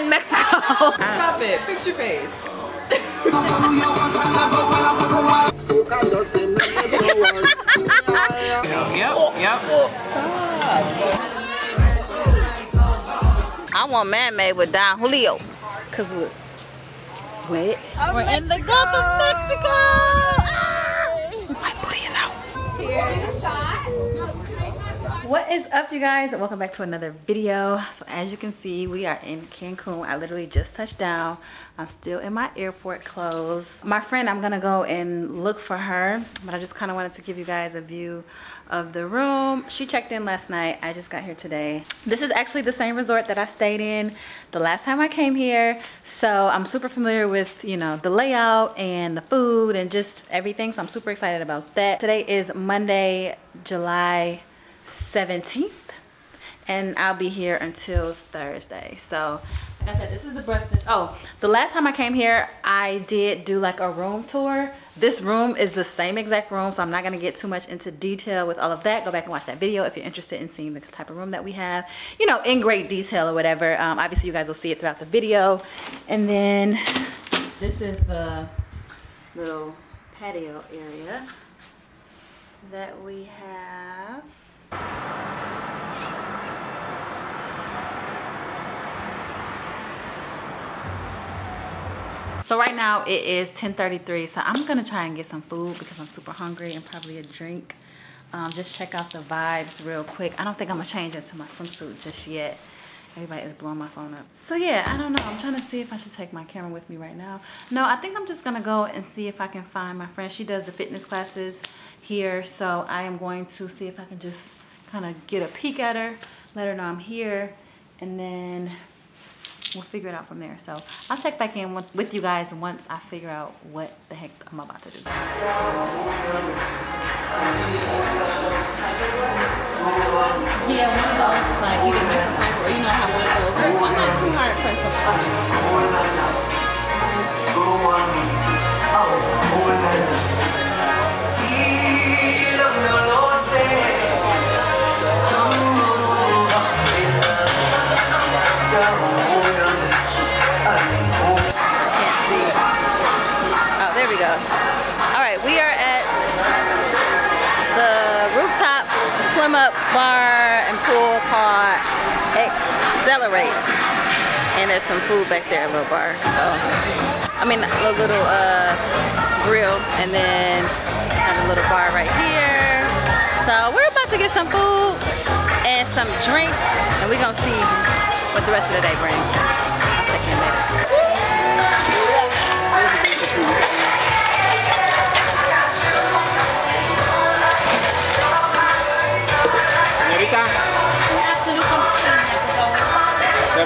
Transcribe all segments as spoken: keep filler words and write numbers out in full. in Mexico. Stop it. Fix your face. Yep, yep, yep. Stop. I want man-made with Don Julio. Cause look. Wait. We're Mexico. In the Gulf of Mexico. Ah! My booty is out. Cheers. What is up, you guys? Welcome back to another video. So as you can see, we are in Cancun. I literally just touched down. I'm still in my airport clothes. My friend, I'm gonna go and look for her, but I just kind of wanted to give you guys a view of the room. She checked in last night. I just got here today. This is actually the same resort that I stayed in the last time I came here, so I'm super familiar with, you know, the layout and the food and just everything, so I'm super excited about that. Today is Monday, July seventeenth, and I'll be here until Thursday. So like I said, this is the breakfast. Oh, the last time I came here, I did do like a room tour. This room is the same exact room, so I'm not going to get too much into detail with all of that. Go back and watch that video if you're interested in seeing the type of room that we have, you know, in great detail or whatever. Um, obviously, you guys will see it throughout the video. And then this is the little patio area that we have. So right now it is ten thirty-three, so I'm gonna try and get some food because I'm super hungry, and probably a drink. Um, just check out the vibes real quick. I don't think I'm gonna change into my swimsuit just yet. Everybody is blowing my phone up. So yeah, I don't know. I'm trying to see if I should take my camera with me right now. No, I think I'm just gonna go and see if I can find my friend. She does the fitness classes here, so I am going to see if I can just kind of get a peek at her, let her know I'm here, and then we'll figure it out from there. So I'll check back in with, with you guys once I figure out what the heck I'm about to do. Yeah, one of those, like, you can make a plan for, you know, have one of those. I'm not too hard pressed up on it. We are at the rooftop swim up bar and pool called Accelerate, and there's some food back there, a little bar. So I mean, a little uh, grill, and then have a little bar right here. So we're about to get some food and some drinks, and we're gonna see what the rest of the day brings. I'll take you next. De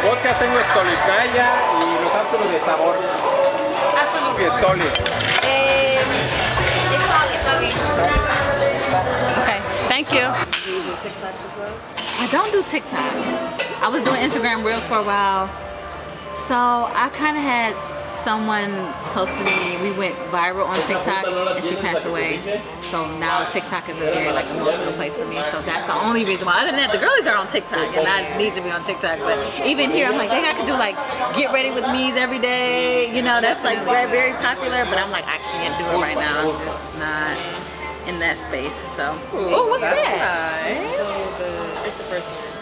vodka tengo estolicaya y los cápsulos de sabor. Absolutely. Estolic. Eh, okay, thank you. Do you do TikToks as well? I don't do TikTok. I was doing Instagram Reels for a while. So I kind of had someone close to me. We went viral on TikTok and she passed away. So now TikTok is a very like emotional place for me. So that's the only reason why. Other than that, the girlies are on TikTok and I need to be on TikTok. But even here, I'm like, they got to do like get ready with me's every day. You know, that's like very, very popular. But I'm like, I can't do it right now. I'm just not in that space. So, oh, what's that? Nice. So the, it's the first one.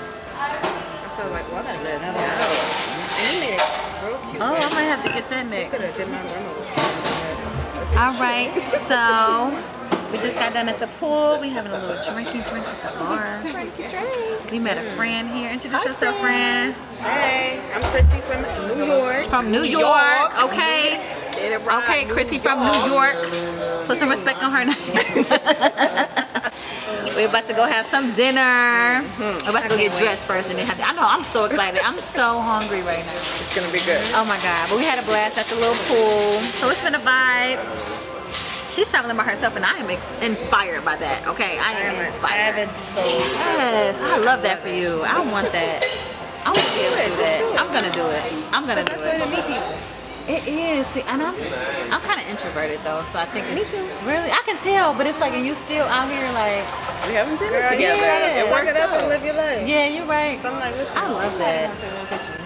So like, what a list. Wow. Oh, I might have to get that next. All right, so we just got done at the pool. We having a little drinky drink at the bar. We met a friend here. Introduce yourself, friend. Hey, I'm Chrissy from New York. From New York, okay. Okay, Chrissy from New York. Put some respect on her name. We're about to go have some dinner. Mm-hmm. We're about to go get dressed wait. first and then have to, I know, I'm so excited. I'm so hungry right now. It's gonna be good. Oh my God, but we had a blast at the little pool. So it's been a vibe. She's traveling by herself and I am inspired by that, okay? I am I inspired. I have it so Yes, I love I that love for it. you. I want that. I want to do it. Do I'm gonna do it. I'm gonna so do it. That's where to meet people. It is, see, and I'm, I'm kind of introverted though, so I think it's, me too. Really, I can tell, but it's like, and you still out here like we having dinner girl, together yeah, and work it up and live your life. Yeah, you're right. So I'm like, listen, I love that.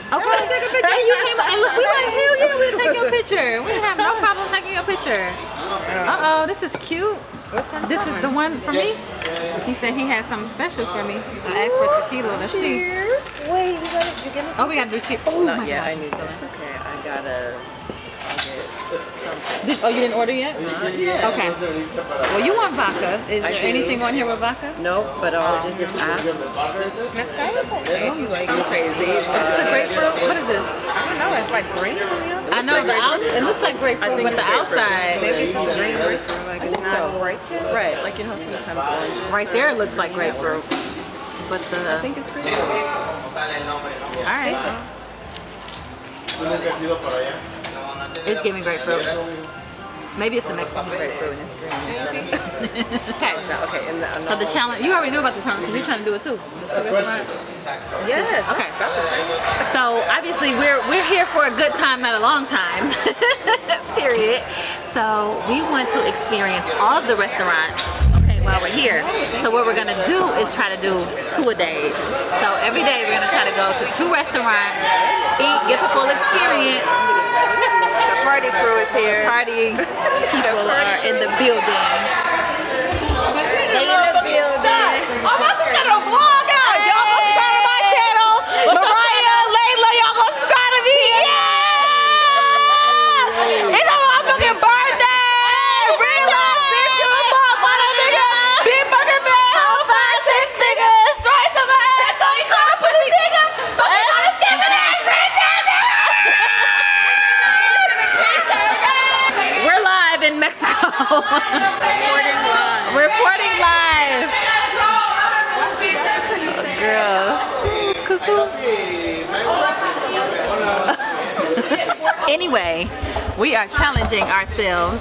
Okay, take a picture. Yeah, you came and we like, hell yeah, we'll take your picture. We have no problem taking your picture. Uh-oh, this is cute. Which one's this is the one for me? He said he had something special for me. I asked for tequila. Let's see. Wait, we gotta, you give me oh, we gotta do cheap. Oh, my yeah, gosh. I knew that's okay. I gotta... Did, oh, you didn't order yet? Uh, yeah. Okay. Well, you want vodka. Is I there do. anything on here with vodka? No, nope, but I'll just ask. Mesca's like crazy. Is this a grapefruit? What is this? I don't know. It's like grapefruit. I know. Like the out, it looks like grapefruit, but the outside. Maybe it's just green grapefruit. Like it's not so. grapefruit. Right. Like, you know, sometimes oranges. Right there it looks like grapefruit. But the... I think it's grapefruit. All right. So. It's giving grapefruit. Maybe it's the Mexican grapefruit. Okay. So the challenge, you already knew about the challenge because you're trying to do it too. Yes. Okay. So obviously we're we're here for a good time, not a long time. Period. So we want to experience all of the restaurants okay, while we're here. So what we're gonna do is try to do two a days. So every day we're gonna try to go to two restaurants, eat, get the full experience. The party crew is here. Party people are in the building. They in the building. Oh, my sister got a vlog out. Y'all go subscribe to my channel. Mariah, Layla, y'all go subscribe to me. Yeah! It's a motherfucking birthday. Bring up, bitch, give a fuck. Why don't nigga? Big fucking man. Whole five, six niggas. Strike somebody. That's all you call a pussy nigga. Fucking trying to skip it in, bitch. In Mexico. Reporting live. Reporting live. Oh, girl. Anyway, we are challenging ourselves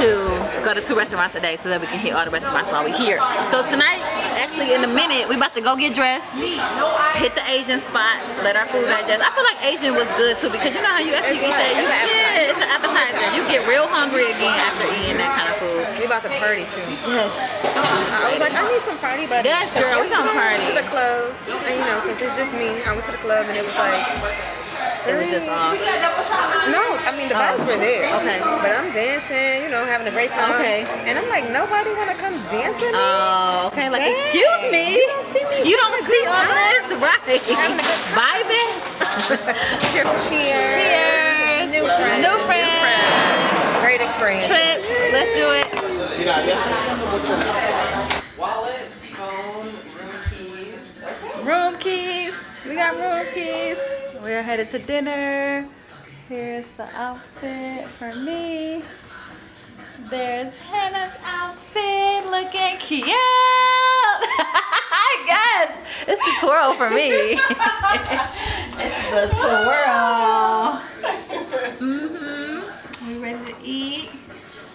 to go to two restaurants a day so that we can hit all the restaurants while we're here. So tonight, actually in a minute, we about to go get dressed, hit the Asian spot, let our food digest. I feel like Asian was good too because you know how you after you eat that, you yeah, it's an appetizer. You get real hungry again after eating that kind of food. We about to party too. Yes. Uh, I was like, I need some party buddies. Yes, girl, we gonna party. I went to the club, and you know, since it's just me, I went to the club and it was like. It was just off. No, I mean the vibes oh. were there. Okay. But I'm dancing, you know, having a great time. Okay. And I'm like, nobody wanna come dance with me. Oh, okay. Like, hey, excuse me. You don't see me. You don't see all this, right? Having a good time. Vibing. Cheers. Cheers. Cheers. New friends. New friends. Great experience. Trips. Let's do it. Wallet, phone, room keys. Okay. Room keys. We got room keys. We're headed to dinner. Here's the outfit for me. There's Hannah's outfit, looking cute. I guess it's the twirl for me. It's the twirl. Mm-hmm. We ready to eat?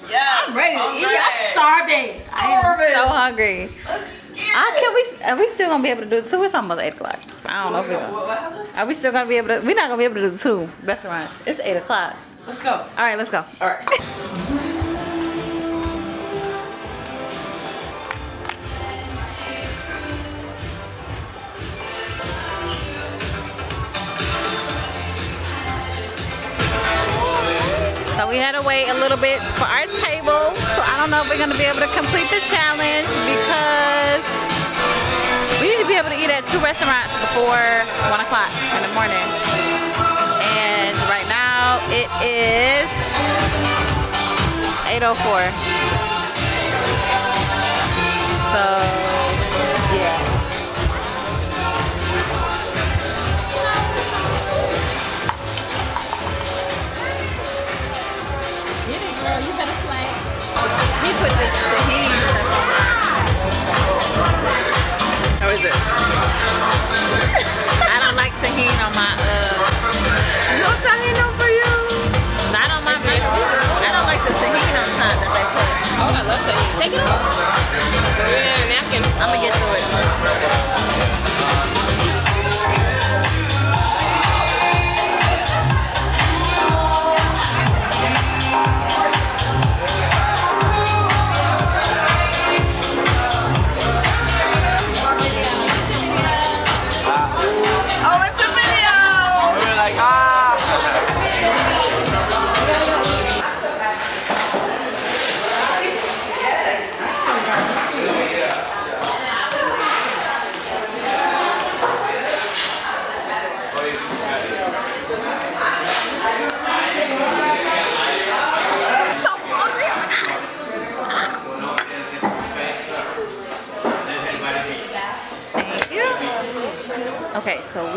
Yeah. I'm ready to okay. eat. I'm starving. starving. I am so hungry. Let's I, can we, are we still gonna be able to do two? It's almost eight o'clock. I don't know. If we gonna, are we still gonna be able to? We're not gonna be able to do two restaurants. It's eight o'clock. Let's go. All right, let's go. All right. So we had to wait a little bit for our table. So I don't know if we're gonna be able to complete the challenge because we need to be able to eat at two restaurants before one o'clock in the morning. And right now it is eight oh four. So yeah. Get it, girl, you better slay. He put this tahini stuff in. How is it? I don't like tahini on my, uh... No tahini for you! Not on my, I don't like the tahini on top that they put.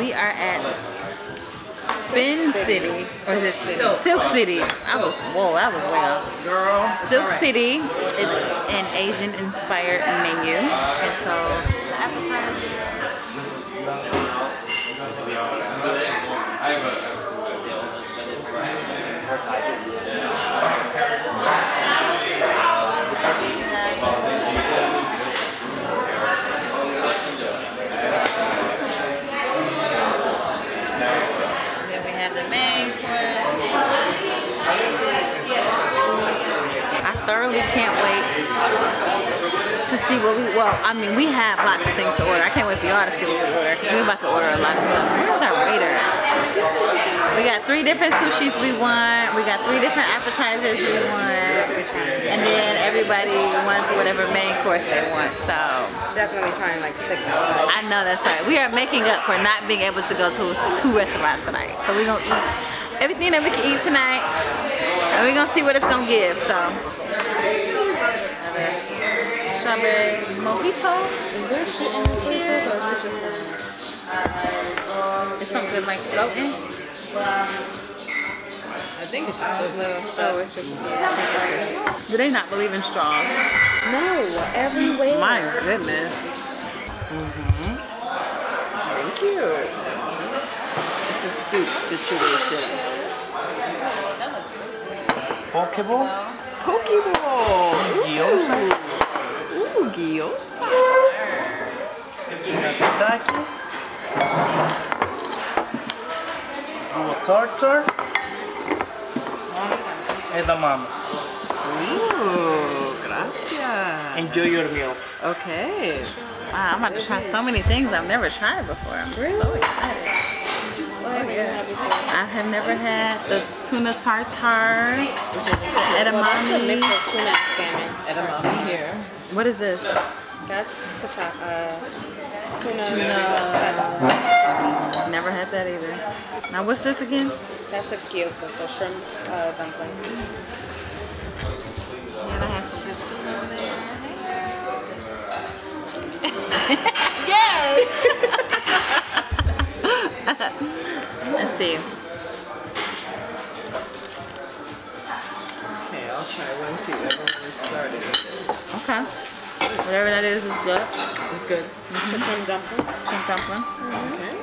we are at Spin City, or is it Silk, Silk City? I was, whoa, that was way off. Girl. Silk City, it's an Asian-inspired menu, and so the appetizer. Thoroughly can't wait to see what we, well, I mean, we have lots of things to order. I can't wait for y'all to see what we order, because we're about to order a lot of stuff. Where's our waiter? We got three different sushis we want. We got three different appetizers we want. And then everybody wants whatever main course they want, so. Definitely trying like six appetizers. I know, that's right. We are making up for not being able to go to two restaurants tonight. So we're going to eat everything that we can eat tonight, and we're going to see what it's going to give, so. Strawberry mojito. Is there shit in this place or is it just it's something like floating? I think it's just a little oh, it's just a do they not believe in straws? No, everywhere. My goodness. Mm-hmm. Thank you. It's a soup situation. That looks good. Pokeball? Pokeball. Gyoza. Shirataki. Tartar. Edamame. Ooh, gracias. Enjoy your meal. Okay. Wow, I'm about to try so many things I've never tried before. I'm really? so excited. I have never had the tuna tartare. Edamame. Mix of tuna and salmon. Edamame here. What is this? That's tataki. Uh, tuna. tuna. Uh, Never had that either. Now what's this again? That's a gyoza, so shrimp uh, dumpling. And I have some good soup over there. Yes! Let's see. Okay, I'll try one too. Everyone is started with this. Okay. Whatever that is, is good. It's good. Mm-hmm. Shrimp dumpling. Shrimp dumpling. Mm-hmm. Okay.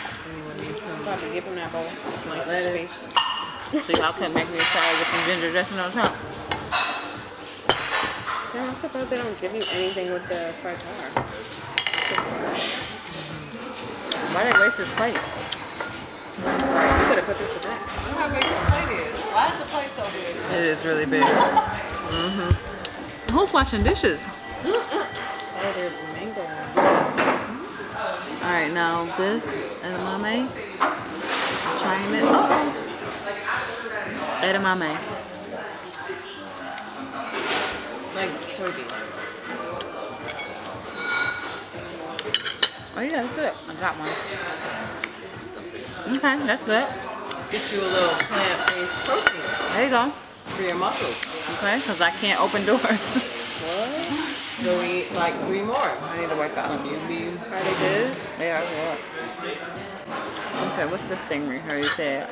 Does anyone need some? Probably give them that bowl. It's nice and space. So y'all can make me a salad with some ginger dressing on top. Yeah, I'm surprised they don't give you anything with the tartare. Why did they waste this plate? You could have put this with that. Look how big this plate is. Why is the plate so big? It is really big. Mm-hmm. Who's washing dishes? Oh, there's mango. Mm-hmm. All right, now this edamame. I'm trying it. Uh-oh. Edamame. Like soybeans. Oh yeah, that's good. I got one. Okay, that's good. Get you a little plant-based protein. There you go. For your muscles. Okay, because I can't open doors. What? So we eat like three more. I need to work out on you. Are they good? They are good. Okay, what's this thing we heard you said?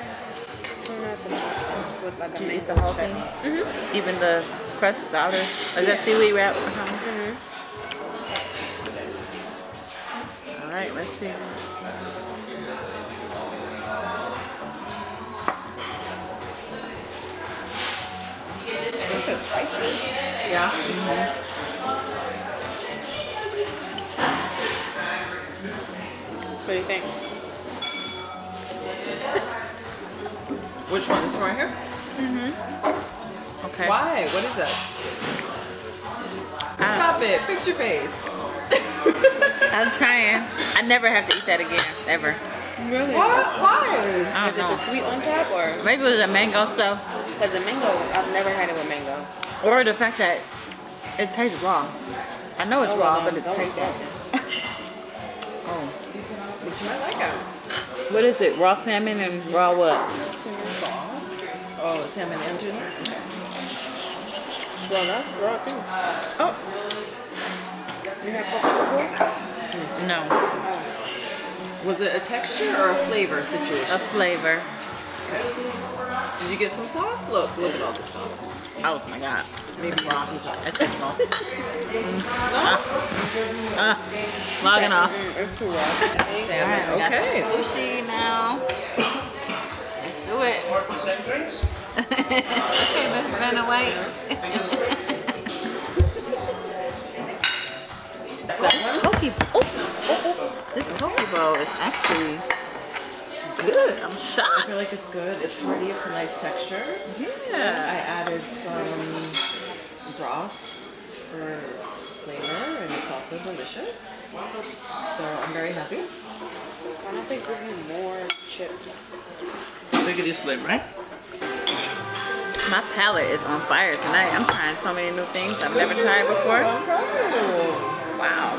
Did you eat the whole thing? Mm-hmm. Even the crust, the outer? Is yeah. that seaweed wrap? Uh-huh. Mm-hmm. All right, let's see. Yeah. Mm-hmm. What do you think? Which one? This one right here? Mm-hmm. Okay. Why? What is that? Um, Stop it. Fix your face. I'm trying. I never have to eat that again. Ever. Really? What? Why? I don't know. Is it the sweet on top or? Maybe it was the mango stuff. Because the mango, I've never had it with mango. Or the fact that it tastes raw. I know it's oh, raw, but it tastes raw. Oh. But you might like it. What is it? Raw salmon and raw what? Sauce. Oh, salmon engine. Okay. Well, that's raw too. Oh. You had coconut before? goodness. No. Oh. Was it a texture or a flavor situation? A flavor. Okay. Did you get some sauce? Look, look at all this sauce. Oh my God. Maybe you want some sauce. It's just raw. Logging off. It's too raw. Salmon. Okay. Got some sushi now. Let's do it. Okay, let's run away. This poke, oh, oh, oh. This poke bowl is actually good. I'm shocked. I feel like it's good. It's hearty. It's a nice texture. Yeah. I added some broth for flavor, and it's also delicious. So I'm very happy. I don't think there's any more chip. Look at this plate, right? My palate is on fire tonight. I'm trying so many new things I've never tried before. Wow.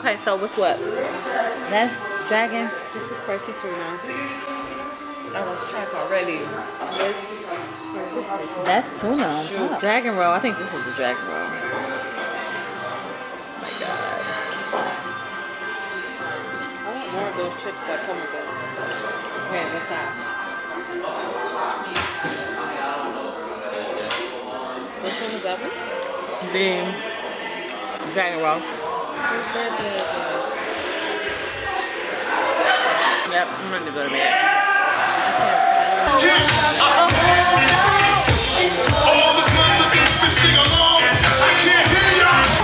Okay, so what's what? That's dragon. This is spicy tuna. I was checked already. This, that's tuna on top. Dragon roll. I think this is a dragon roll. Oh my God. I want more of those chips that come with this. Okay, let's ask. Which one was that one? The dragon roll. Yep, I'm ready to go to bed. All the good looking bitches sing along. I can't hear y'all.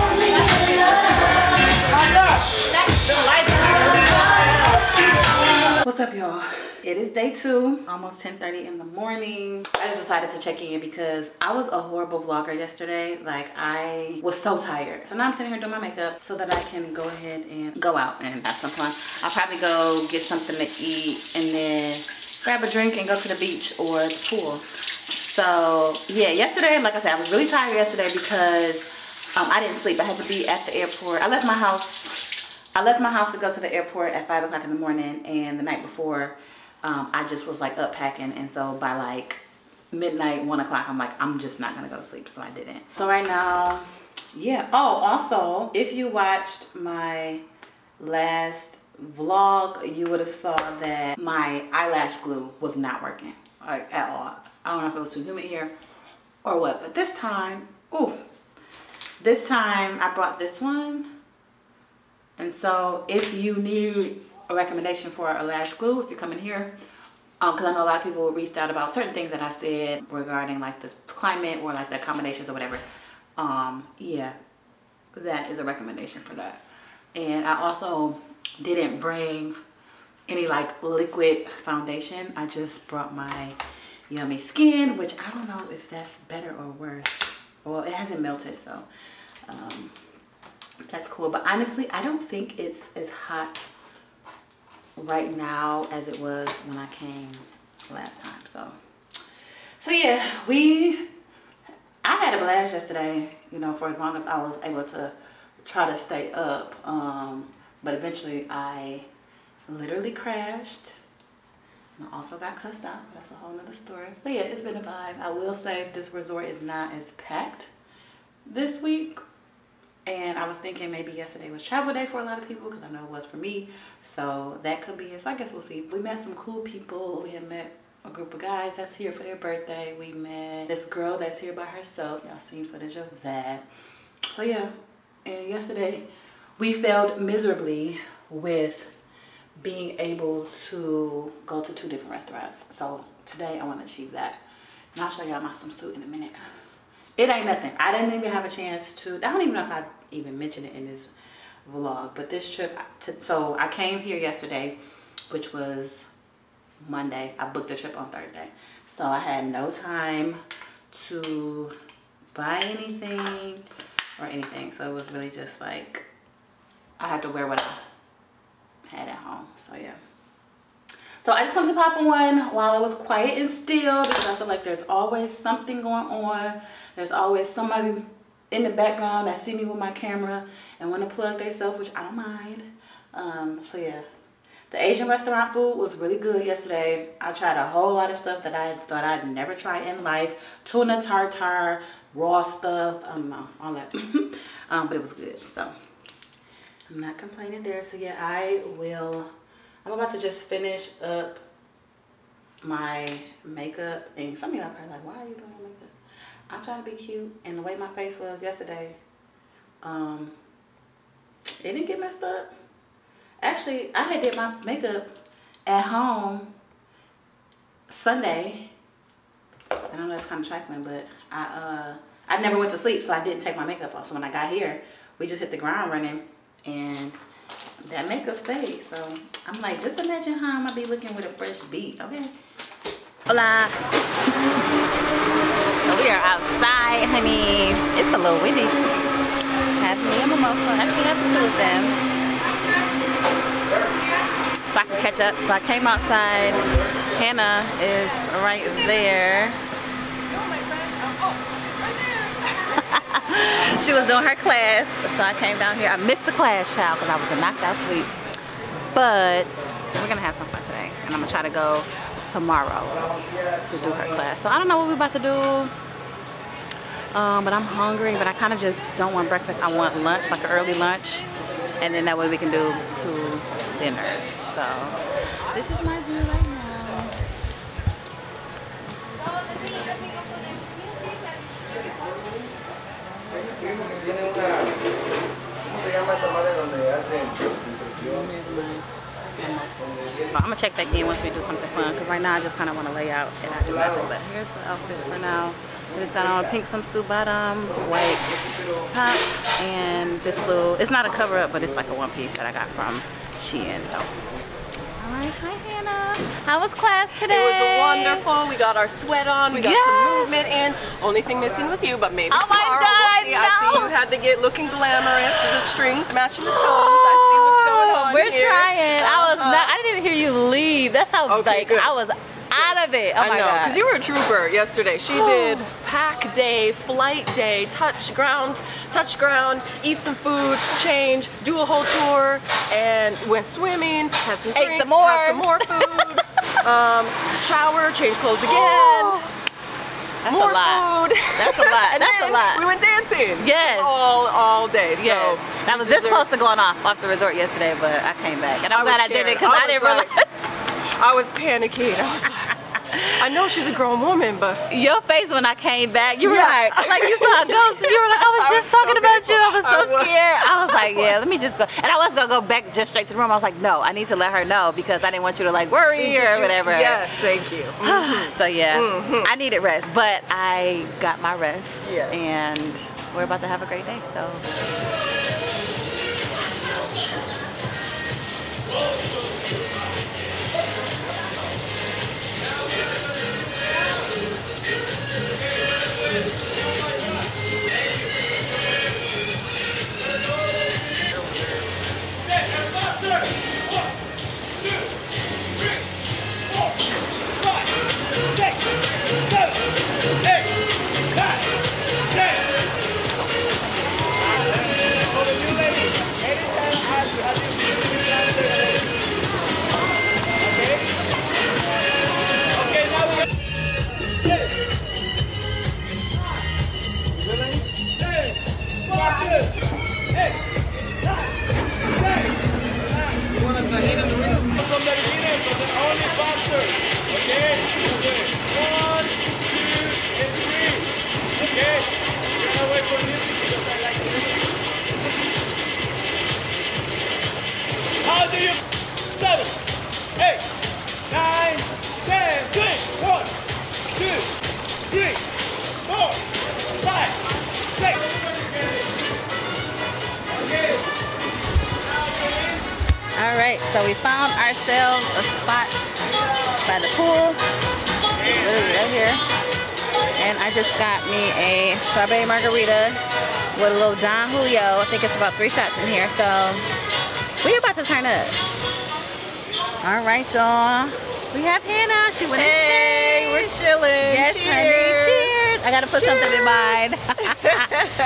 What's up, y'all? It is day two, almost ten thirty in the morning. I just decided to check in because I was a horrible vlogger yesterday. Like, I was so tired. So now I'm sitting here doing my makeup so that I can go ahead and go out and have some fun. I'll probably go get something to eat and then grab a drink and go to the beach or the pool. So yeah, yesterday, like I said, I was really tired yesterday because um, I didn't sleep. I had to be at the airport. I left my house. I left my house to go to the airport at five o'clock in the morning, and the night before, Um, I just was like up packing, and so by like midnight, one o'clock, I'm like, I'm just not gonna go to sleep, so I didn't. So right now, yeah. Oh, also, if you watched my last vlog, you would have saw that my eyelash glue was not working, like, at all. I don't know if it was too humid here or what, but this time, oh, this time I brought this one, and so if you need a recommendation for a lash glue, if you come in here, because um, I know a lot of people reached out about certain things that I said regarding like the climate or like the accommodations or whatever. Um, yeah, that is a recommendation for that. And I also didn't bring any like liquid foundation. I just brought my Yummy Skin, which I don't know if that's better or worse. Well, it hasn't melted, so um, that's cool. But honestly, I don't think it's as hot right now as it was when I came last time. So so yeah, we I had a blast yesterday, you know, for as long as I was able to try to stay up, um but eventually I literally crashed, and I also got cussed out. That's a whole nother story. But yeah, it's been a vibe. I will say this resort is not as packed this week. And I was thinking maybe yesterday was travel day for a lot of people, because I know it was for me. So that could be it. So I guess we'll see. We met some cool people. We had met a group of guys that's here for their birthday. We met this girl that's here by herself. Y'all seen footage of that. So yeah. And yesterday we failed miserably with being able to go to two different restaurants. So today I want to achieve that. And I'll show y'all my swimsuit in a minute. It ain't nothing. I didn't even have a chance to, I don't even know if I even mentioned it in this vlog, but this trip, to, so I came here yesterday, which was Monday. I booked the trip on Thursday. So I had no time to buy anything or anything. So it was really just like, I had to wear what I had at home. So yeah. So I just wanted to pop on while it was quiet and still, because I feel like there's always something going on. There's always somebody in the background that see me with my camera and want to plug themselves, which I don't mind. Um, so yeah, the Asian restaurant food was really good yesterday. I tried a whole lot of stuff that I thought I'd never try in life. Tuna tartare, raw stuff, I don't know, all that. um, but it was good, so I'm not complaining there. So yeah, I will, I'm about to just finish up my makeup. And some of y'all are like, why are you doing makeup? I'm trying to be cute, and the way my face was yesterday, um, it didn't get messed up. Actually, I had did my makeup at home Sunday. I know that's kind of trifling, but I uh, I never went to sleep, so I didn't take my makeup off. So when I got here, we just hit the ground running, and that makeup stayed. So I'm like, just imagine how I'm gonna be looking with a fresh beat. Okay. Hola. So we are outside, honey. It's a little windy. Have me a mimosa. Actually, have two of them, so I can catch up. So I came outside. Hannah is right there. She was doing her class, so I came down here. I missed the class, child, because I was a knocked out sleep. But we're gonna have some fun today, and I'm gonna try to go tomorrow to do her class. So I don't know what we're about to do, um, but I'm hungry, but I kind of just don't want breakfast. I want lunch, like an early lunch, and then that way we can do two dinners. So this is my view right now. But I'm gonna check back in once we do something fun, because right now I just kind of want to lay out and I do nothing. But here's the outfit for now. We just got on a pink swimsuit bottom, white top, and this little, it's not a cover up, but it's like a one piece that I got from Shein. So. Alright, hi Hannah. How was class today? It was wonderful. We got our sweat on, we got yes. some movement in. Only thing missing was you, but maybe oh tomorrow. My God, we'll see. No. I see you had to get looking glamorous with the strings matching the toes. I see what's going on. We're here. trying. Uh -huh. I was not, I didn't hear you leave. That's how okay, like good. I was out of it. Oh my I know, because you were a trooper yesterday. She did pack day, flight day, touch ground, touch ground, eat some food, change, do a whole tour, and went swimming, had some drinks, ate some more. had some more food, um, shower, change clothes again. That's more a lot. Food. That's a lot. and That's then a lot. We went dancing. Yes. All all day. So yes. I was this close to going off off the resort yesterday, but I came back, and I'm I glad scared. I did it because I, I didn't like, realize. I was panicking. I was like, I know she's a grown woman, but your face when I came back, you were yeah. like, like you saw a ghost. You were like, I was just I was talking so about grateful. you. I was so I was. scared. I was like, I was. yeah, let me just go. And I was gonna go back just straight to the room. I was like, no, I need to let her know because I didn't want you to like worry or whatever. Yes, thank you. Mm-hmm. So yeah, mm-hmm. I needed rest, but I got my rest, yes. and we're about to have a great day. So. Alright, so we found ourselves a spot by the pool, right here, and I just got me a strawberry margarita with a little Don Julio. I think it's about three shots in here, so we're about to turn up. Alright y'all, we have Hannah, she went hey, and we're chilling. Yes, cheers. honey, cheers. I gotta put cheers. something in mine.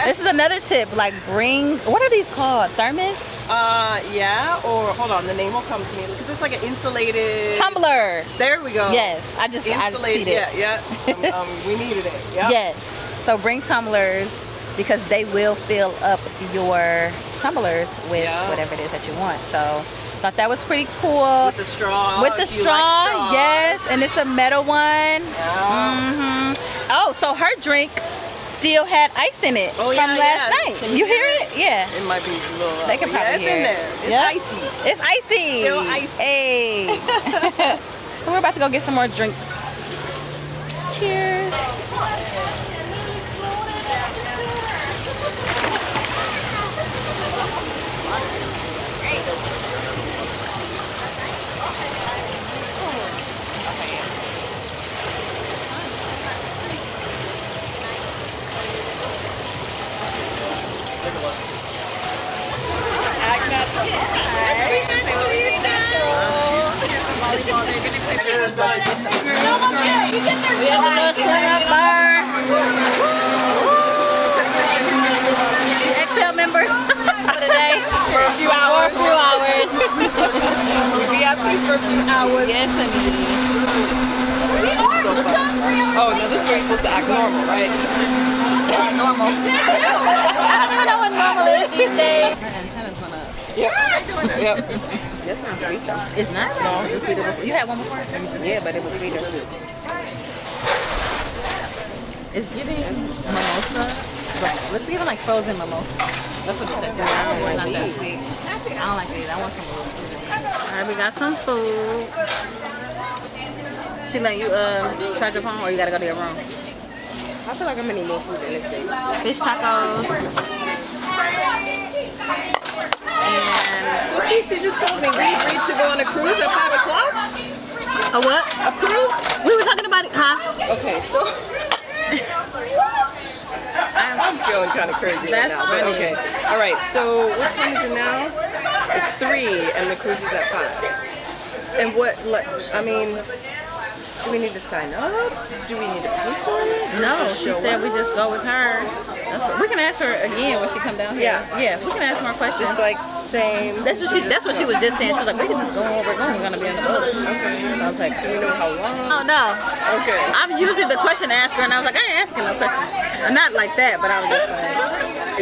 This is another tip, like bring, what are these called, thermos? Uh, yeah, or hold on, the name will come to me because it's like an insulated tumbler. There we go. Yes, I just insulated. I cheated. Yeah, yeah. um, um, we needed it. Yep. Yes. So bring tumblers because they will fill up your tumblers with yeah. whatever it is that you want. So thought that was pretty cool. With the straw. With the straw, like yes. And it's a metal one. Yeah. Mm-hmm. Oh, so her drink still had ice in it oh, from yeah, last yeah. night. Can you, you hear it? it? Yeah. It might be a little uh, They can probably yeah, it's hear in it. There. It's yep. icy. It's icy. Still icy. Hey. So we're about to go get some more drinks. Cheers. Exhale members for the day. For a few hours. For a few hours. V I P for a few hours. Yes, indeed. We are. Let's go three hours. Oh, no, this is where you're supposed to act normal, right? It's normal. I don't even know what normal is these days. Her antenna's gone up. Yep. Yep. That's not sweet though. It's not? No, it's sweeter before. You had one before? Yeah, but it was sweeter. It's giving mimosa. But let's give it like frozen mimosa. That's what it said. I don't want that sweet. I don't like these. I want some little sweet. Alright, we got some food. She let you uh, charge your phone or you gotta go to your room? I feel like I'm gonna need more food in this place. Fish tacos. And so she, she just told me we agreed to go on a cruise at five o'clock. A what? A cruise? We were talking about it, huh? Okay, so I'm, I'm feeling kind of crazy right now, funny. But okay. All right, so what time is it now? It's three, and the cruise is at five. And what? I mean, do we need to sign up? Do we need to pay for it? No, she said we just go with her. That's what, we can ask her again when she come down here. Yeah, yeah. We can ask more questions. Just like same. That's what she. That's what she was just saying. She was like, we can just go on where we're going. We're gonna be on the boat. Okay. And I was like, do we know how long? Oh no. Okay. I'm usually the question asker, and I was like, I ain't asking no questions. Not like that, but I was just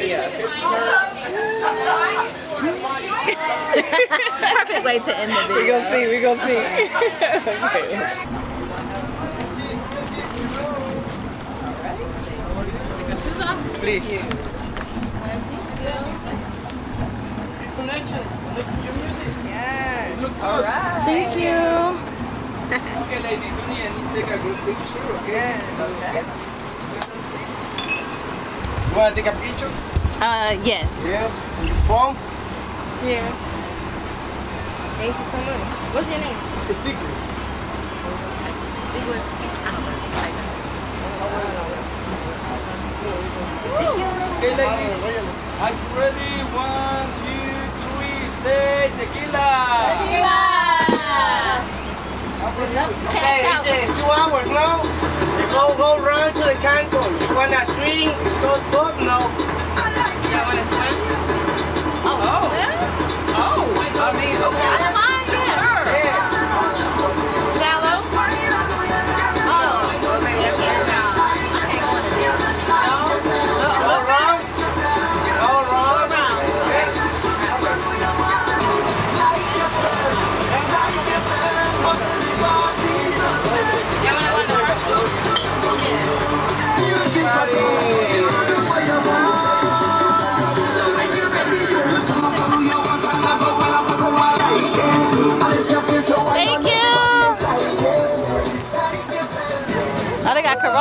like, yeah. Perfect way to end the video. We gonna see. We gonna see. Okay. Please. Connection. Your music. Yes. All right. Thank you. Okay, ladies, we need to take a good picture. Okay. You want to take a picture? Uh, yes. Yes. On your phone? Yeah. Thank you so much. What's your name? The secret. Secret. I don't know. Okay, ladies, are you ready? One, two, three, say tequila! Tequila! Okay, it's two hours now. The whole whole run to the Cancun. You wanna swing? It's not good, no. You wanna swim? Oh. Oh. Yeah. Oh. I mean, okay. I don't mind. Yeah. Sure. Yeah. Shallow? Oh. Okay, yeah.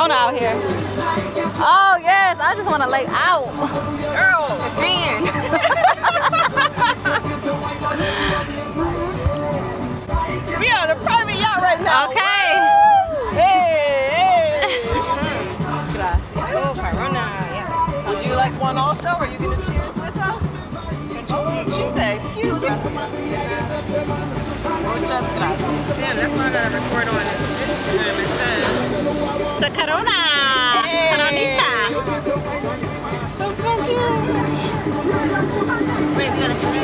Out here. Oh yes, I just want to lay out. Girl, man. We are on a private yacht right now. Okay. Woo! Hey, hey. Oh, Corona. Yeah. Would you like one also? Or are you gonna cheers with us? Oh, she said, excuse me. Muchas gracias. Damn, that's why I gotta record on it. Instagram instead. The Corona! Hey. Coronita! That's so cute! Wait, we gotta try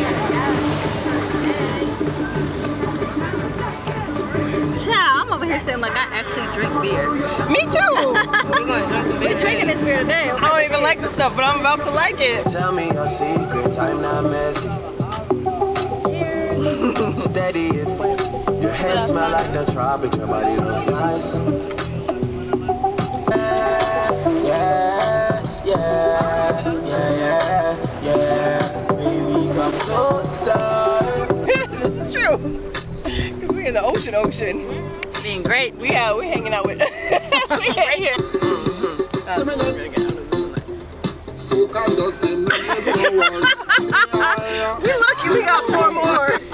it. Child, I'm over here here saying like I actually drink beer. Me too. We're going to drink some beer. We're drinking this beer today. I don't even like this stuff, but I'm about to like it. Tell me your secrets. I'm not messy. Steady if your hair smell like the tropics, your body look nice. The ocean, ocean. Being great. We out. We hanging out with. We out here. We lucky. We got four more. That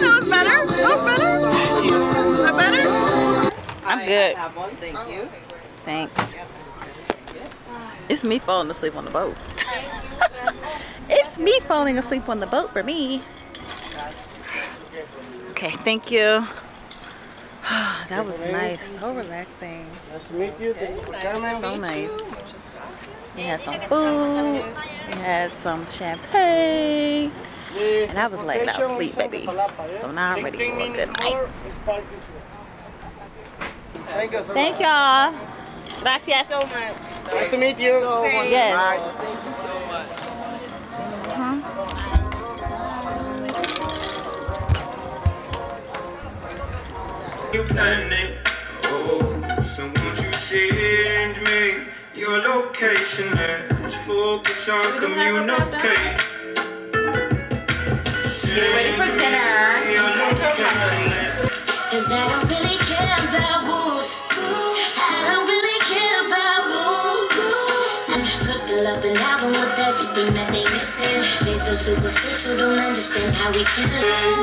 was better. That was better. Is that better? I'm good. I have one. Thank you. Thanks. It's me falling asleep on the boat. It's me falling asleep on the boat for me. Okay, thank you. That was nice. So relaxing. Nice to meet you. Thank you for coming. So nice. We had some food. We had some champagne. And I was laid out asleep, baby. So now I'm ready for a good night. Thank y'all. Gracias so much. Nice to meet you. Yes. Thank you so much. Mm-hmm. You planet, oh, so won't you send me your location? Let's focus on communicate. Get ready for dinner. Cause I don't really care about rules. I don't really care about rules. I could fill up an album with everything that they missing. They so superficial, don't understand how we can. Your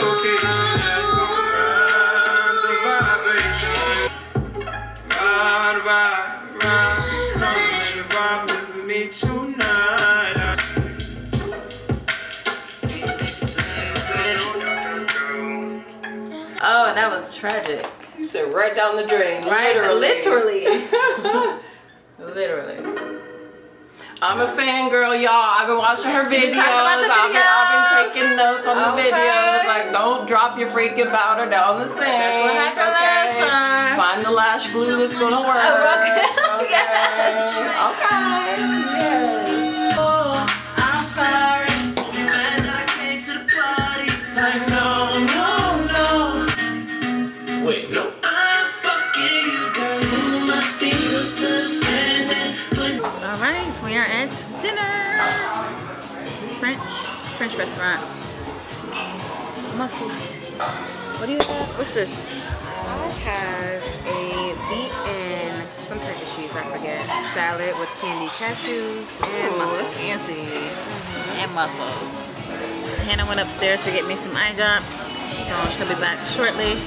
location. Oh, that was tragic. You said right down the drain. Right, literally. Literally. Literally. I'm a fangirl, y'all. I've been watching her videos. videos. I've, been, I've been taking notes on okay. the videos. Like, don't drop your freaking powder down the sink. That's what happened okay. last time. Find the lash glue that's gonna work. Oh, okay. Okay. Yes. Okay. Yes. French restaurant. Mussels. What do you have? What's this? I have a beet and some Turkish cheese, I forget. Salad with candied cashews and ooh, mussels. That's fancy. Mm-hmm. And mussels. Hannah went upstairs to get me some eye drops, so she'll be back shortly.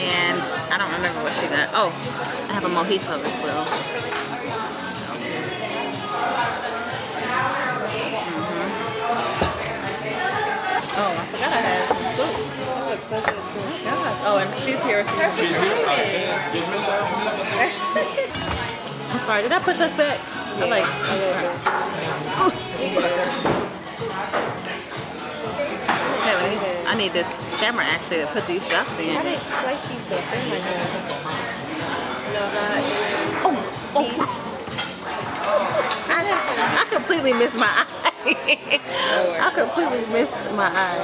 And I don't remember what she got. Oh, I have a mojito as well. Oh, I forgot I had some soup. That looks so good too. Oh gosh. Oh, and she's here. She's here. I'm sorry, did I push us back? Yeah. I like. I need this camera actually to put these drops in. How did I slice these up? They're my no, that oh, oh. I, I completely missed my eye. I completely missed my eye.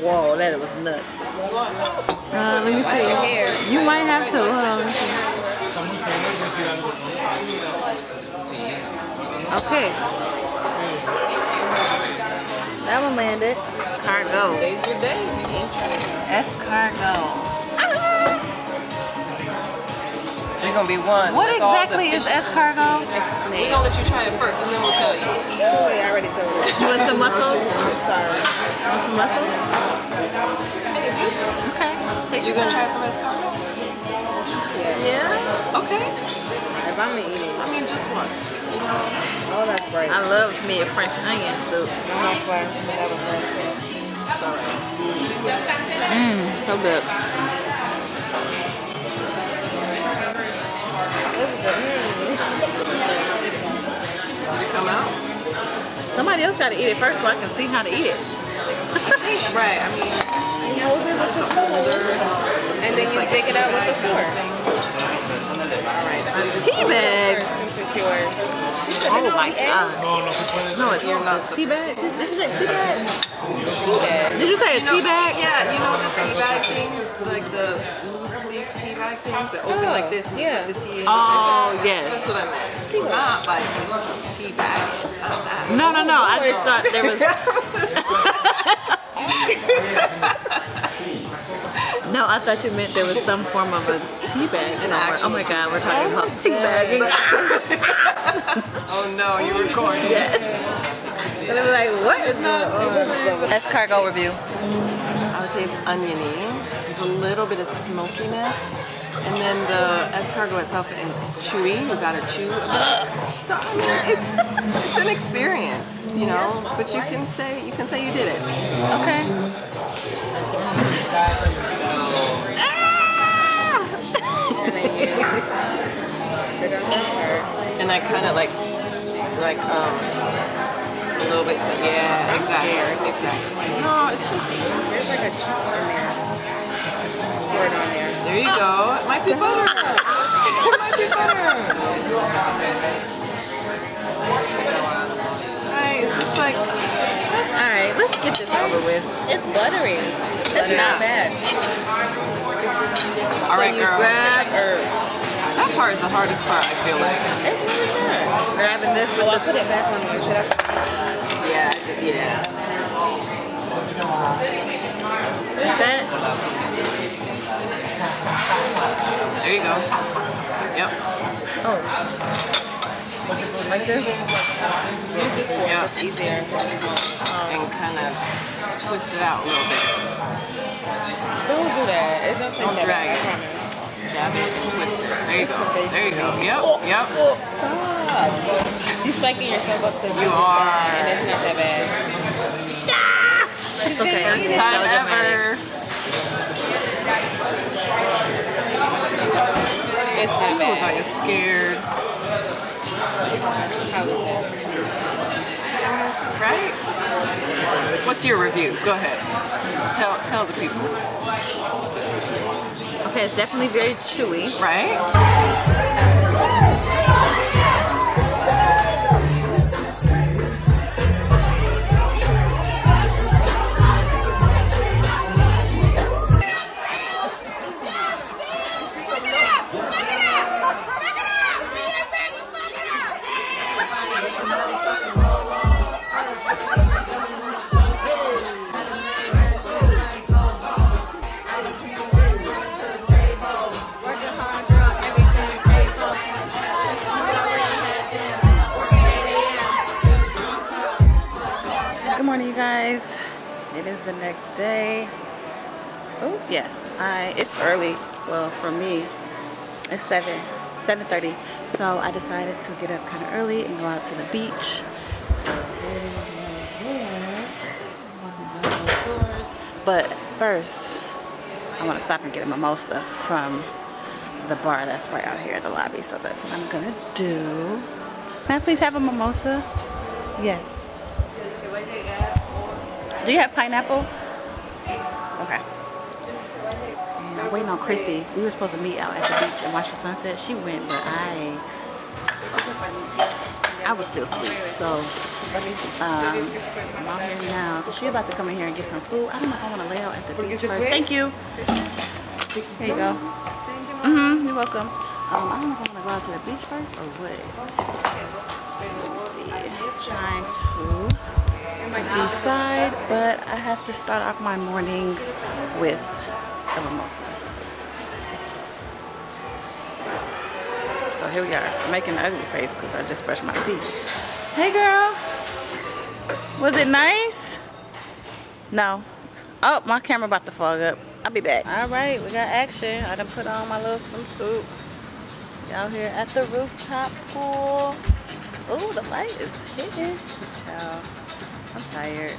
Whoa, that was nuts. Uh, let me see. You might have to. Um... Okay. That one landed. Cargo. Today's your day. That's cargo. There's gonna be one. What exactly is escargot? We're gonna let you try it first and then we'll tell you. Too late, I already told you. You want some mussels? I'm sorry. You want some mussels? Okay. Take you gonna try some escargot? Yeah. Yeah? Okay. If I'm gonna eat it. I mean, just once. You know? Oh, that's great. I love me a French onion soup. No French, that was very good. It's alright. Mmm, so good. Did it come out? Somebody else got to eat it first so I can see how to eat it. Right, I mean, you know, this is just a holder. And then you like dig it out with the fork. Alright, so tea bags. Since it's yours. Oh my god. No, it's not. Tea bag? This is a tea bag? Tea bag. Did you say a tea bag? Yeah, you know the tea bag things? Like the loose leaf tea bag things that open like this and yeah. put the tea in. Oh, yes. That's what I meant. Tea bag. Not like tea bag. No, no, no. I just thought there was... No, I thought you meant there was some form of a tea bag. Oh my god, we're talking about tea bagging. Oh no, you recorded. Yes. And I'm like, what is that? Escargot review. I would say it's oniony. There's a little bit of smokiness. And then the escargot itself is chewy. You gotta chew. So I mean, it's it's an experience, you know. But you can say you can say you did it. Okay. Ah! And I kind of like like um a little bit. So yeah, exactly, exactly. No, it's just there's like a juice in there. Pour it on there. There you go. It might be butter. It might be butter. Alright, it's just like. Alright, let's get this over with. It's buttery. It's butter. Not bad. Alright, so girl. Grab herbs. That part is the hardest part, I feel like. It's really good. Grabbing this. Well, I put it back on there. Should I? Yeah, yeah. That. There you go. Yep. Oh. Like this? Use this one. Yep. It's easier. Um, and kind of twist it out a little bit. Don't do that. It doesn't Don't drag it. Stab it and twist it. There you go. There you go. Yep. Oh, yep. Oh, stop. You're psyching yourself up to You are. Bad, and it's not that bad. Ah! It's okay. First it's time ever. ever. It's not bad. I was scared. How was it? Right? What's your review? Go ahead. Tell tell the people. Okay, it's definitely very chewy. Right? The next day, oh yeah, I it's early. Well, for me, it's seven, seven thirty. So I decided to get up kind of early and go out to the beach. But first, I want to stop and get a mimosa from the bar that's right out here in the lobby. So that's what I'm gonna do. Can I please have a mimosa? Yes. Do you have pineapple? Okay. And I'm waiting on Chrissy. We were supposed to meet out at the beach and watch the sunset. She went, but I, I was still asleep. So um, I'm out here now. So she's about to come in here and get some food. I don't know if I want to lay out at the beach first. Thank you. Here you go. Mm-hmm. You're welcome. Um, I don't know if I want to go out to the beach first or what. Let me see. I'm trying to decide, but I have to start off my morning with a mimosa. So here we are. I'm making an ugly face because I just brushed my teeth. Hey girl, was it nice? No. Oh, my camera about to fog up. I'll be back. All right, we got action. I done put on my little swimsuit. Y'all here at the rooftop pool. Oh, the light is hitting. Y'all. I'm tired,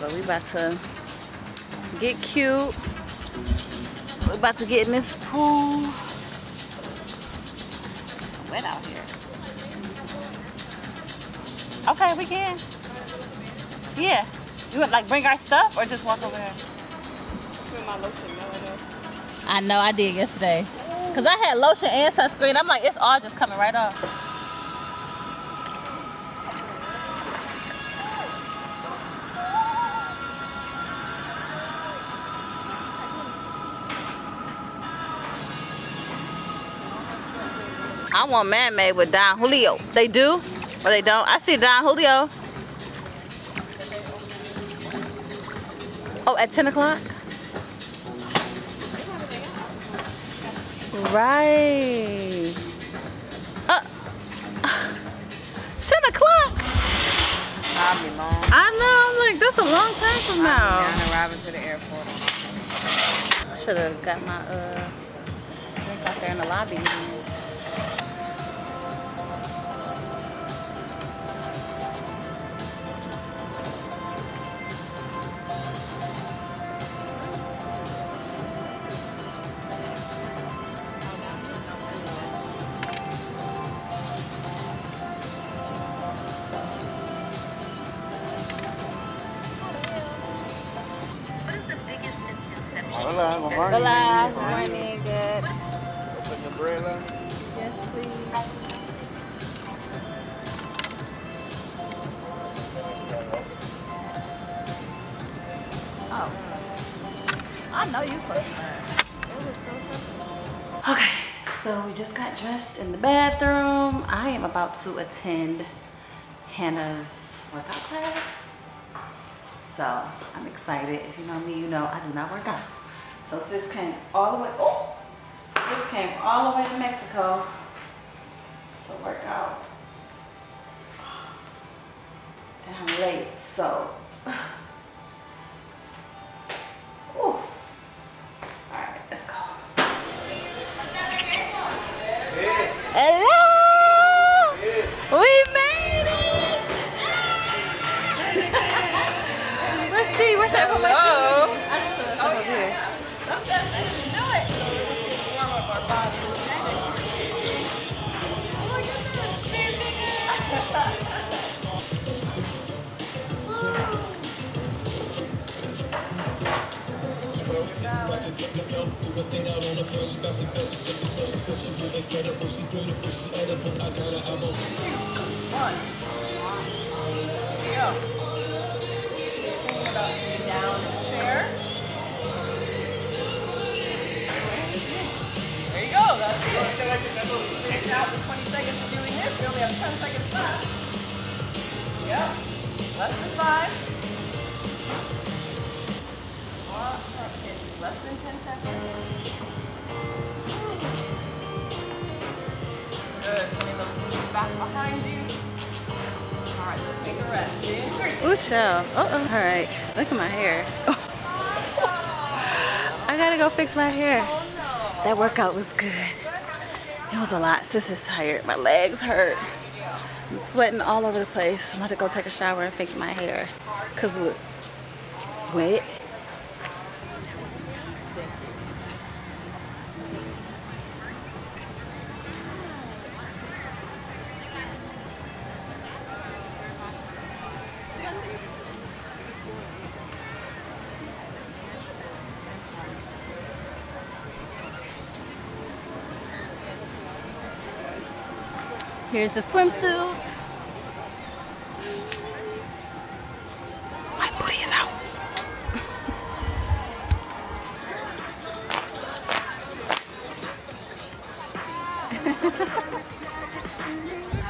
but we about to get cute. We're about to get in this pool. It's wet out here. Okay, we can. Yeah. You would like bring our stuff or just walk over there? My lotion, I know I did yesterday. Cause I had lotion and sunscreen. I'm like, it's all just coming right off. I want man-made with Don Julio. They do or they don't? I see Don Julio. Oh, at ten o'clock? Right. Uh, ten o'clock? I'll be long. I know, I'm like, that's a long time from now. I'm down arriving to the airport. I should have got my uh, drink out there in the lobby. Hola, good morning. Hola, good morning. Good. Open your umbrella. Yes, please. Oh. I know you first. It was so simple. Okay, so we just got dressed in the bathroom. I am about to attend Hannah's workout class. So, I'm excited. If you know me, you know I do not work out. So this came all the way, oh, this came all the way to Mexico to work out. And I'm late, so. Ooh. Alright, let's go. Hello! We made it! Let's see, where should I put my phone? Oh, yeah. Down there. There you go. That's good. Take out the twenty seconds of doing this. We only have ten seconds left. Yep. Less than five. Less than ten seconds. Good. Look back behind you. All right, let's take a rest. Ooh, child. Uh oh, all right. Look at my hair. I gotta go fix my hair. That workout was good. It was a lot. Sis is tired. My legs hurt. I'm sweating all over the place. I'm about to go take a shower and fix my hair. Cause look, wet. Here's the swimsuit. My booty is out.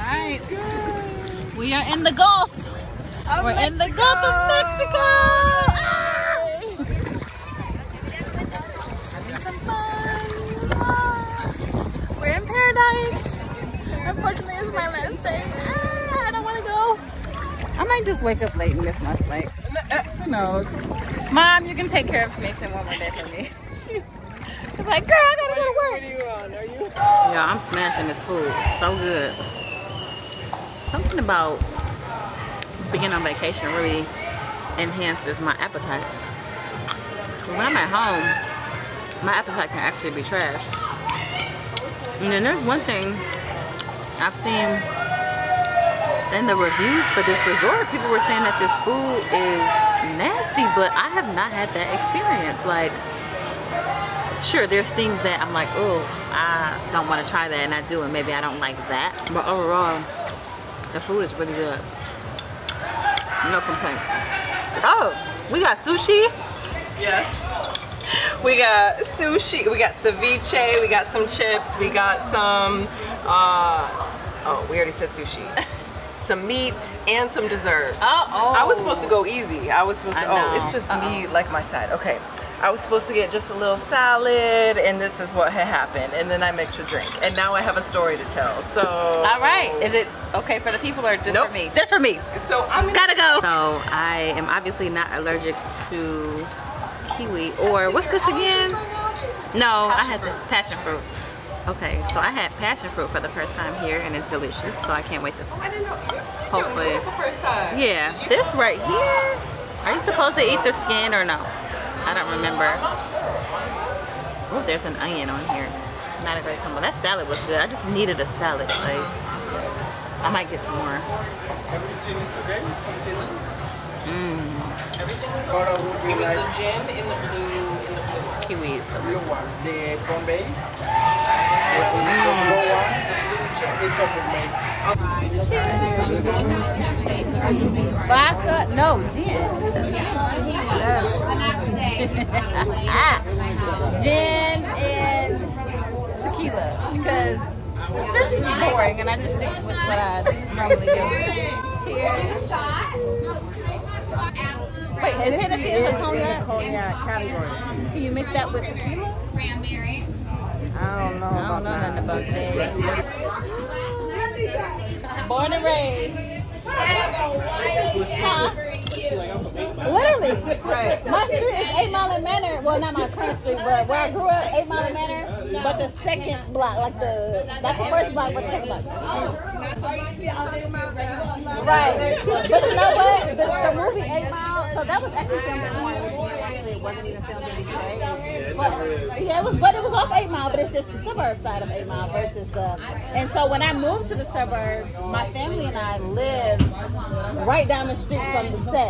Alright. We are in the Gulf. Of We're Mexico. in the Gulf of Mexico. Ah! Having some fun. Ah! We're in paradise. Unfortunately, it's my last day. Ah, I don't want to go. I might just wake up late and miss my flight. Who knows? Mom, you can take care of Mason one more day for me. She's like, girl, I gotta go to work. What are you on? Are you? Y'all, I'm smashing this food. So good. Something about being on vacation really enhances my appetite. So when I'm at home, my appetite can actually be trash. And then there's one thing I've seen in the reviews for this resort, people were saying that this food is nasty, but I have not had that experience. Like, sure, there's things that I'm like, oh, I don't want to try that, and I do, and maybe I don't like that. But overall, the food is really good. No complaints. Oh, we got sushi? Yes. We got sushi, we got ceviche, we got some chips, we got some, uh, oh, we already said sushi. Some meat and some dessert. Uh oh. I was supposed to go easy. I was supposed to, oh, it's just uh -oh. me, like my side. Okay. I was supposed to get just a little salad, and this is what had happened, and then I mixed a drink, and now I have a story to tell. So all right, is it okay for the people or just nope. for me? Just for me. So I'm gotta go. So I am obviously not allergic to kiwi or what's this again? No, I had the passion fruit. Okay, so I had passion fruit for the first time here, and it's delicious. So I can't wait to. Oh, I didn't know. Hopefully, you did it the first time. Yeah, this right here. Are you supposed to eat the skin or no? I don't remember. Oh, there's an onion on here. Not a great combo. That salad was good. I just needed a salad. Like, I might get some more. Everything is okay. Some gins. Mmm. Everything is okay. It was the gin in the blue, in the blue. Kiwis. The blue one. The Bombay. It was the blue one. The blue gin. It's a Bombay. Vodka? No, gin. ah, gin and tequila, because this is boring and I just stick with what I normally do. Cheers. Wait, is it tequila cognac? Cognac category. Can you mix that with tequila? Cranberry. I don't know. I don't know nothing about that. Born and raised. Literally, right. My street is eight mile Manor. Well, not my current street, but where I grew up, eight mile Manor. But the second block, like the not the first block, but the second block. Right. But you know what? The, the movie eight mile. So that was actually filmed in Hawaii, which actually wasn't even filmed in Detroit. But yeah, it was. But it was off eight mile, but it's just the suburb side of eight mile versus the. And so when I moved to the suburbs, my family and I lived right down the street from the set.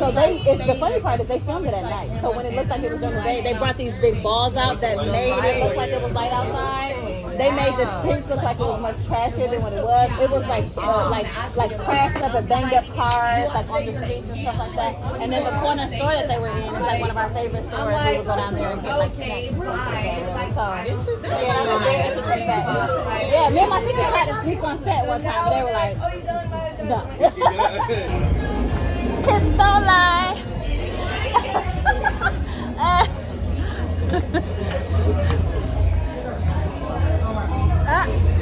So they, it's the funny part is they filmed it at night. So when it looked like it was during the day, they brought these big balls out that made it look like it was light outside. They made the streets look like it was much trashier than what it was. It was like uh, like like crashed up and banged up cars like on the streets and stuff like that. And then the corner store that they were in is like one of our favorite stores. We would go down there and get like snacks and stuff like that. Really. So yeah, I was very interested in that. Yeah, me and my sister tried to sneak on set one time. They were like, no. Kids don't lie. Ah,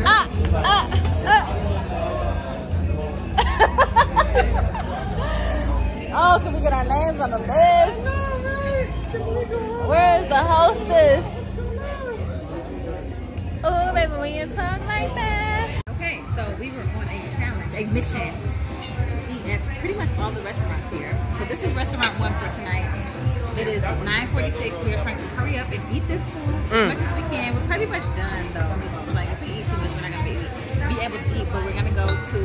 ah, ah, ah. Oh, can we get our names on the list? Where's the hostess? Oh, baby, when you talk like that. Okay, so we were on a challenge, a mission to eat at pretty much all the restaurants here. So this is restaurant one for tonight. It is nine forty-six. We are trying to hurry up and eat this food as mm. much as we can. We're pretty much done though. It's like if we eat too much, we're not gonna be, be able to eat. But we're gonna go to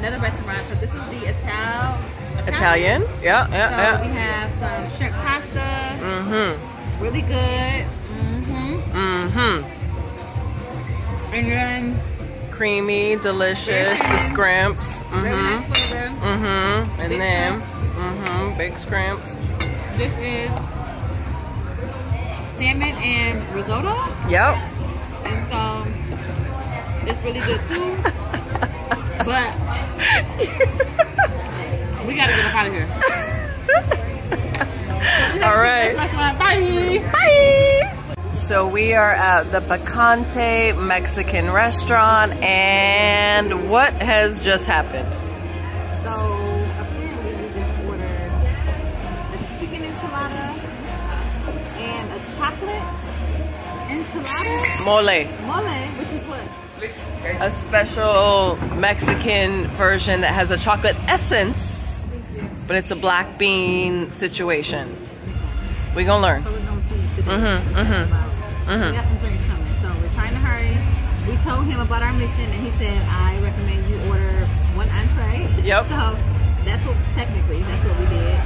another restaurant. So this is the Ital Italian. Italian. Yeah, yeah, so yeah. We have some shrimp pasta. Mm-hmm. Really good. Mm-hmm. Mm-hmm. And then creamy, delicious. The scrimps. Mm-hmm. Really nice flavor. Mm-hmm. And big then, mm-hmm, big scrimps. This is salmon and risotto. Yep. And so it's really good too. But we gotta get up out of here. All right. Bye. Bye. So we are at the Picante Mexican restaurant, and what has just happened? So. Chocolate enchilada mole. Mole, which is what? A special Mexican version that has a chocolate essence, but it's a black bean situation. We're gonna learn. So we're gonna see today. Mm-hmm, mm-hmm, mm-hmm. We got some drinks coming, so we're trying to hurry. We told him about our mission, and he said, I recommend you order one entree Yep. So that's what, technically, that's what we did.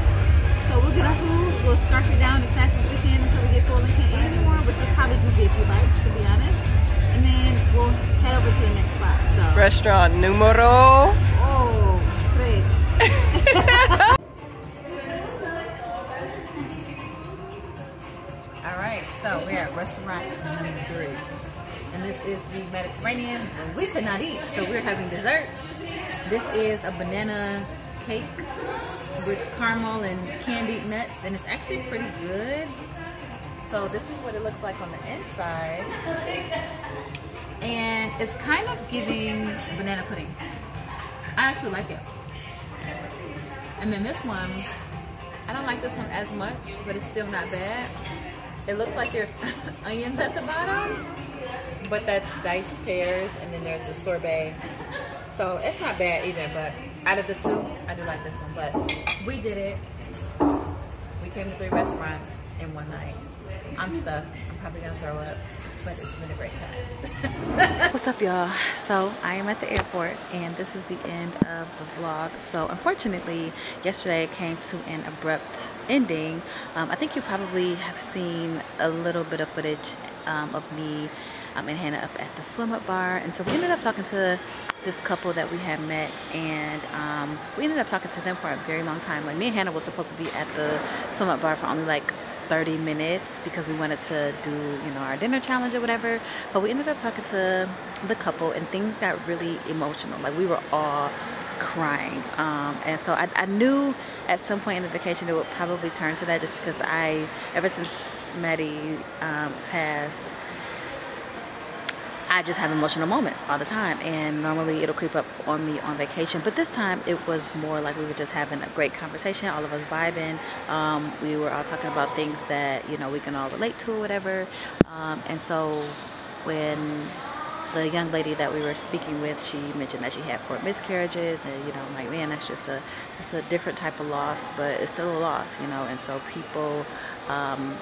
So we'll get our food, we'll scarf it down as fast as we can until we get full and can't eat anymore, which will probably just be a few bites, to be honest. And then we'll head over to the next spot. So. Restaurant numero... Oh, tres. All right, so we're at restaurant number three. And this is the Mediterranean. We could not eat, so we're having dessert. This is a banana cake with caramel and candied nuts, and it's actually pretty good. So this is what it looks like on the inside. And it's kind of giving banana pudding. I actually like it. And then this one, I don't like this one as much, but it's still not bad. It looks like there's onions at the bottom, but that's diced pears, and then there's the sorbet. So it's not bad either, but out of the two, I do like this one. But we did it. We came to three restaurants in one night. I'm stuffed. I'm probably gonna throw up, but it's been a great time. What's up, y'all? So I am at the airport, and this is the end of the vlog. So unfortunately, yesterday came to an abrupt ending. Um, I think you probably have seen a little bit of footage um, of me um, and Hannah up at the swim up bar, and so we ended up talking to this couple that we had met, and um, we ended up talking to them for a very long time. Like, me and Hannah was supposed to be at the swim up bar for only like thirty minutes because we wanted to do, you know, our dinner challenge or whatever, but we ended up talking to the couple, and things got really emotional. Like, we were all crying, um, and so I, I knew at some point in the vacation it would probably turn to that, just because I, ever since Maddie um, passed, I just have emotional moments all the time, and normally it'll creep up on me on vacation, but this time it was more like we were just having a great conversation, all of us vibing. Um, we were all talking about things that, you know, we can all relate to or whatever, um, and so when the young lady that we were speaking with, she mentioned that she had four miscarriages, and, you know, I'm like, man, that's just a, that's a different type of loss, but it's still a loss, you know, and so people um,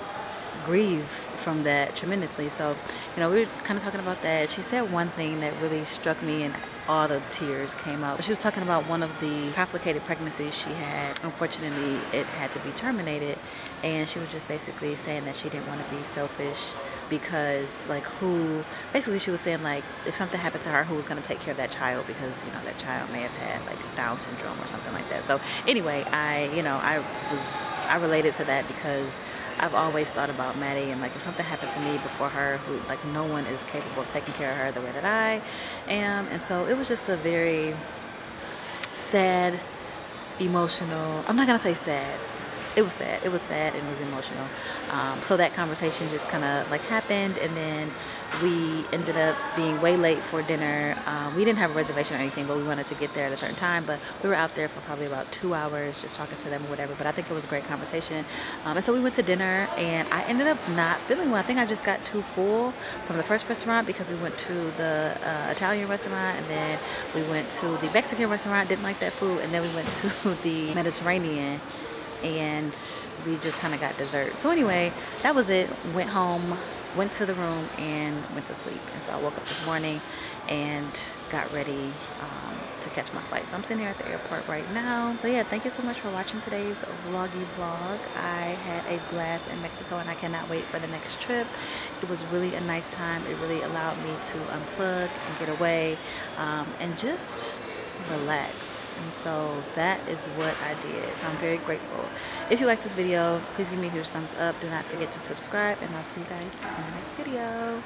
grieve from that tremendously. So, you know, we were kind of talking about that. She said one thing that really struck me, and all the tears came out. She was talking about one of the complicated pregnancies she had. Unfortunately, it had to be terminated, and she was just basically saying that she didn't want to be selfish, because, like, who, basically she was saying, like, if something happened to her, who's going to take care of that child, because, you know, that child may have had like Down syndrome or something like that. So anyway, I, you know, I was, I related to that, because I've always thought about Maddie, and like, if something happened to me before her, who, like, no one is capable of taking care of her the way that I am. And so it was just a very sad, emotional, I'm not gonna say sad, it was sad, it was sad and it was emotional. Um, so that conversation just kind of like happened, and then we ended up being way late for dinner. Um, we didn't have a reservation or anything, but we wanted to get there at a certain time, but we were out there for probably about two hours just talking to them or whatever, but I think it was a great conversation. Um, and so we went to dinner, and I ended up not feeling well. I think I just got too full from the first restaurant, because we went to the uh, Italian restaurant, and then we went to the Mexican restaurant, didn't like that food, and then we went to the Mediterranean, and we just kind of got dessert. So anyway, that was it. Went home, went to the room, and went to sleep. And so I woke up this morning and got ready um, to catch my flight. So I'm sitting here at the airport right now. So yeah, thank you so much for watching today's vloggy vlog. I had a blast in Mexico, and I cannot wait for the next trip. It was really a nice time. It really allowed me to unplug and get away um, and just relax. And so that is what I did. So I'm very grateful. If you like this video, please give me a huge thumbs up. Do not forget to subscribe, and I'll see you guys in the next video.